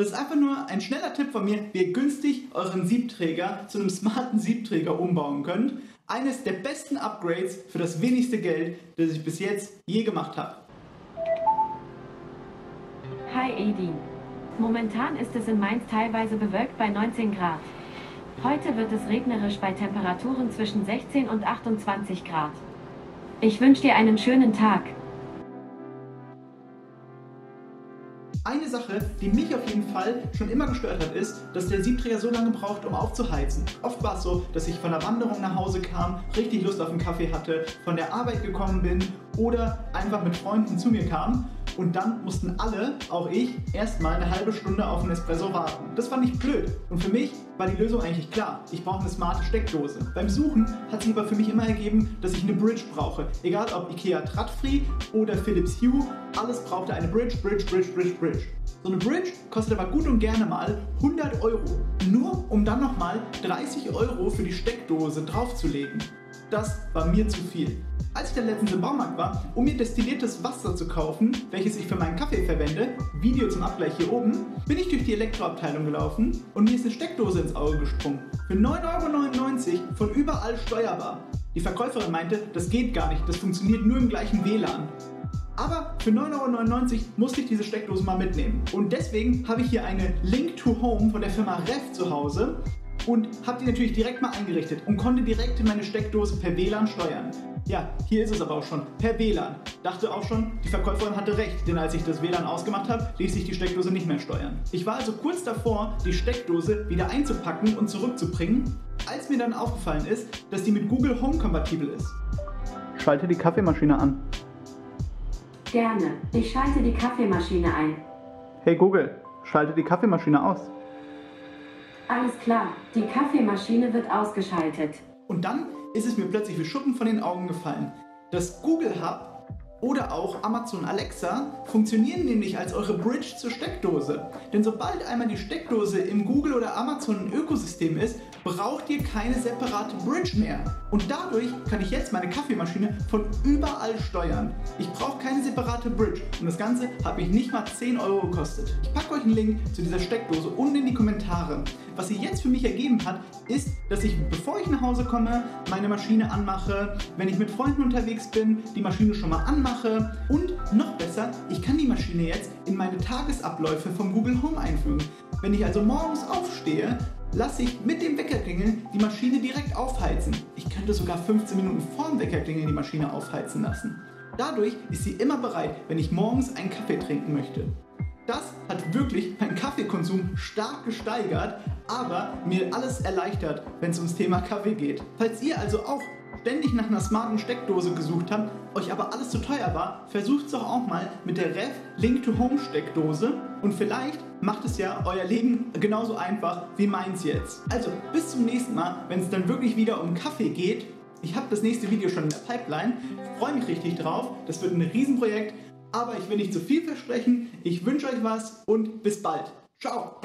Das ist einfach nur ein schneller Tipp von mir, wie ihr günstig euren Siebträger zu einem smarten Siebträger umbauen könnt. Eines der besten Upgrades für das wenigste Geld, das ich bis jetzt je gemacht habe. Hi Edin. Momentan ist es in Mainz teilweise bewölkt bei 19 Grad. Heute wird es regnerisch bei Temperaturen zwischen 16 und 28 Grad. Ich wünsche dir einen schönen Tag. Eine Sache, die mich auf jeden Fall schon immer gestört hat, ist, dass der Siebträger so lange braucht, um aufzuheizen. Oft war es so, dass ich von der Wanderung nach Hause kam, richtig Lust auf einen Kaffee hatte, von der Arbeit gekommen bin oder einfach mit Freunden zu mir kam. Und dann mussten alle, auch ich, erstmal eine halbe Stunde auf einen Espresso warten. Das fand ich blöd. Und für mich war die Lösung eigentlich klar. Ich brauche eine smarte Steckdose. Beim Suchen hat sich aber für mich immer ergeben, dass ich eine Bridge brauche. Egal ob Ikea Tradfree oder Philips Hue, alles brauchte eine Bridge. So eine Bridge kostet aber gut und gerne mal 100 Euro. Nur um dann nochmal 30 Euro für die Steckdose draufzulegen. Das war mir zu viel. Als ich dann letztens im Baumarkt war, um mir destilliertes Wasser zu kaufen, welches ich für meinen Kaffee verwende, Video zum Abgleich hier oben, bin ich durch die Elektroabteilung gelaufen und mir ist eine Steckdose ins Auge gesprungen. Für 9,99 € von überall steuerbar. Die Verkäuferin meinte, das geht gar nicht, das funktioniert nur im gleichen WLAN. Aber für 9,99 € musste ich diese Steckdose mal mitnehmen. Und deswegen habe ich hier eine Link to Home von der Firma REV zu Hause und habe die natürlich direkt mal eingerichtet und konnte direkt meine Steckdose per WLAN steuern. Ja, hier ist es aber auch schon, per WLAN. Dachte auch schon, die Verkäuferin hatte recht, denn als ich das WLAN ausgemacht habe, ließ sich die Steckdose nicht mehr steuern. Ich war also kurz davor, die Steckdose wieder einzupacken und zurückzubringen, als mir dann aufgefallen ist, dass die mit Google Home kompatibel ist. Schalte die Kaffeemaschine an. Gerne, ich schalte die Kaffeemaschine ein. Hey Google, schalte die Kaffeemaschine aus. Alles klar, die Kaffeemaschine wird ausgeschaltet. Und dann ist es mir plötzlich wie Schuppen von den Augen gefallen. Das Google Hub oder auch Amazon Alexa funktionieren nämlich als eure Bridge zur Steckdose. Denn sobald einmal die Steckdose im Google oder Amazon Ökosystem ist, braucht ihr keine separate Bridge mehr. Und dadurch kann ich jetzt meine Kaffeemaschine von überall steuern. Ich brauche keine separate Bridge und das Ganze hat mich nicht mal 10 Euro gekostet. Ich packe euch einen Link zu dieser Steckdose unten in die Kommentare. Was sich jetzt für mich ergeben hat, ist, dass ich, bevor ich nach Hause komme, meine Maschine anmache, wenn ich mit Freunden unterwegs bin, die Maschine schon mal anmache und noch besser, ich kann die Maschine jetzt in meine Tagesabläufe vom Google Home einfügen. Wenn ich also morgens aufstehe, lasse ich mit dem Weckerklingeln die Maschine direkt aufheizen. Ich könnte sogar 15 Minuten vorm Weckerklingeln die Maschine aufheizen lassen. Dadurch ist sie immer bereit, wenn ich morgens einen Kaffee trinken möchte. Das hat wirklich meinen Kaffeekonsum stark gesteigert, aber mir alles erleichtert, wenn es ums Thema Kaffee geht. Falls ihr also auch ständig nach einer smarten Steckdose gesucht habt, euch aber alles zu teuer war, versucht es doch auch mal mit der REV Link to Home Steckdose und vielleicht macht es ja euer Leben genauso einfach wie meins jetzt. Also bis zum nächsten Mal, wenn es dann wirklich wieder um Kaffee geht. Ich habe das nächste Video schon in der Pipeline, freue mich richtig drauf, das wird ein Riesenprojekt, aber ich will nicht zu viel versprechen. Ich wünsche euch was und bis bald. Ciao!